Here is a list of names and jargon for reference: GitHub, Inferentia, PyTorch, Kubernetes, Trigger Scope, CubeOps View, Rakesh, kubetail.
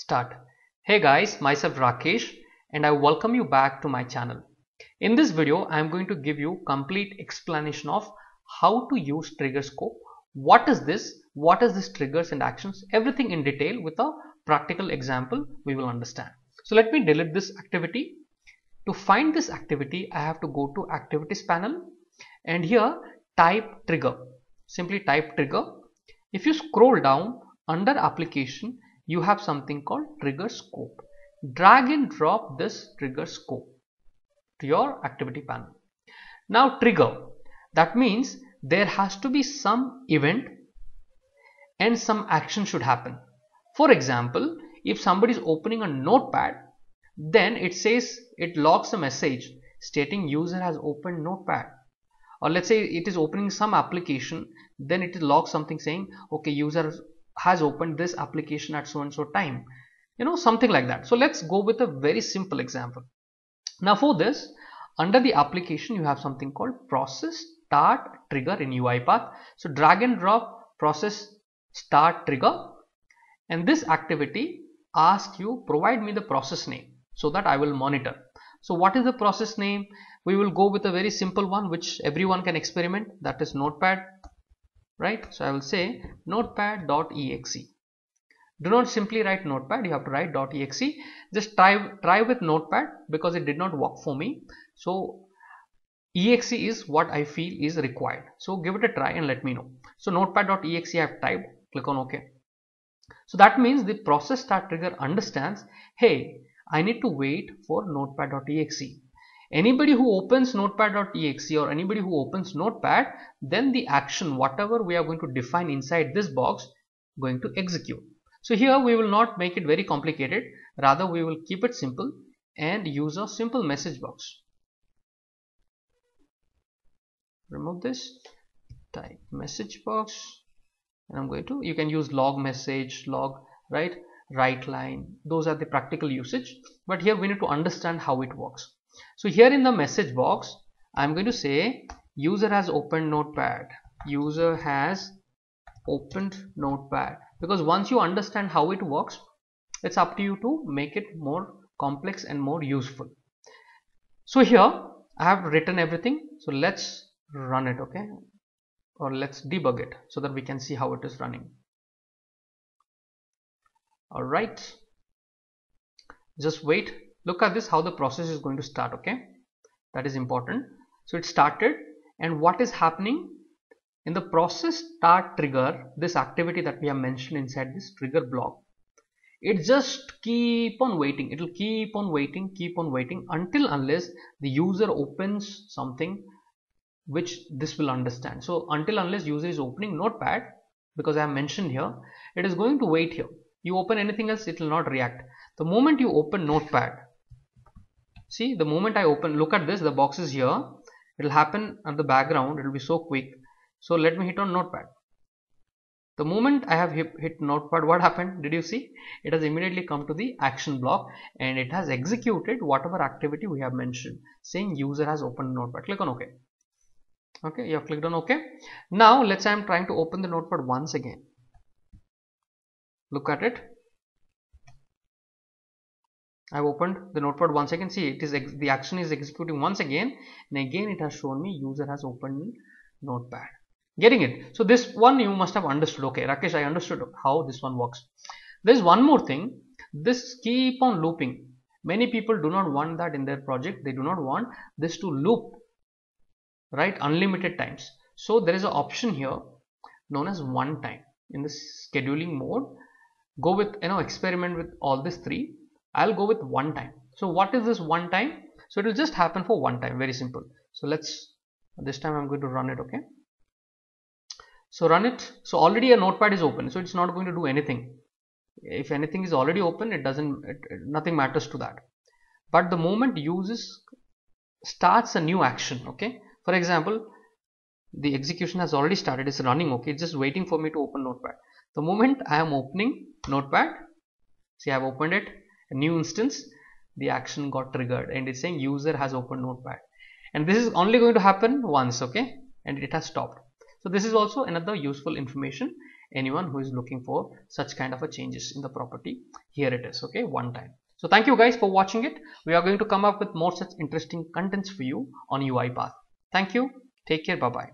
Start. Hey guys, myself Rakesh and I welcome you back to my channel. In this video, I am going to give you complete explanation of how to use Trigger Scope. What is this? What is this triggers and actions? Everything in detail with a practical example we will understand. So let me delete this activity. To find this activity, I have to go to activities panel and here type trigger. Simply type trigger. If you scroll down under application, you have something called Trigger Scope. Drag and drop this Trigger Scope to your activity panel. Now trigger, that means there has to be some event and some action should happen. For example, if somebody is opening a notepad, then it says, it logs a message stating user has opened notepad. Or let's say it is opening some application, then it logs something saying, okay, user has opened this application at so and so time, you know, something like that. So let's go with a very simple example. Now for this, under the application you have something called process start trigger in UiPath. So drag and drop process start trigger, and this activity asks you provide me the process name so that I will monitor. So what is the process name? We will go with a very simple one which everyone can experiment, that is Notepad. Right, so I will say notepad.exe. Do not simply write notepad, you have to write .exe. Just try with notepad because it did not work for me. So exe is what I feel is required. So give it a try and let me know. So notepad.exe I have typed, click on OK. So that means the process start trigger understands, hey, I need to wait for notepad.exe. Anybody who opens notepad.exe or anybody who opens notepad, then the action, whatever we are going to define inside this box, going to execute. So here we will not make it very complicated, rather we will keep it simple and use a simple message box. Remove this, type message box, and I'm going to, you can use log message, log, right, write line, those are the practical usage, but here we need to understand how it works. So here in the message box, I'm going to say user has opened notepad. User has opened notepad. Because once you understand how it works, it's up to you to make it more complex and more useful. So here I have written everything. So let's run it, okay? Or let's debug it so that we can see how it is running. All right. Just wait. Look at this, how the process is going to start, okay? That is important. So it started, and what is happening in the process start trigger, this activity that we have mentioned inside this trigger block, it just keep on waiting. It will keep on waiting until unless the user opens something which this will understand. So until unless user is opening notepad, because I have mentioned here, it is going to wait here. You open anything else, it will not react. The moment you open notepad, see, the moment I open, look at this, the box is here, it will happen at the background, it will be so quick. So let me hit on notepad. The moment I have hit notepad, what happened? Did you see? It has immediately come to the action block and it has executed whatever activity we have mentioned, saying user has opened notepad. Click on OK. Okay, you have clicked on OK. Now let's say I am trying to open the notepad once again. Look at it. I've opened the notepad once again. See, it is the action is executing once again, and again it has shown me user has opened notepad. Getting it? So this one you must have understood. Okay, Rakesh, I understood how this one works. There's one more thing. This keep on looping. Many people do not want that in their project. They do not want this to loop, right, unlimited times. So there is an option here known as one time in the scheduling mode. Go with, you know, experiment with all these three. I'll go with one time. So what is this one time? So it will just happen for one time, very simple. So let's, this time I'm going to run it, okay? So run it. So already a notepad is open, so it's not going to do anything. If anything is already open, it doesn't, nothing matters to that. But the moment uses starts a new action, okay? For example, the execution has already started, it's running, okay? It's just waiting for me to open notepad. The moment I am opening notepad, see, I've opened it. A new instance, the action got triggered and it's saying user has opened notepad, and this is only going to happen once, okay, and it has stopped. So this is also another useful information, anyone who is looking for such kind of a changes in the property. Here it is, okay, one time. So thank you guys for watching it. We are going to come up with more such interesting contents for you on UiPath. Thank you. Take care. Bye bye.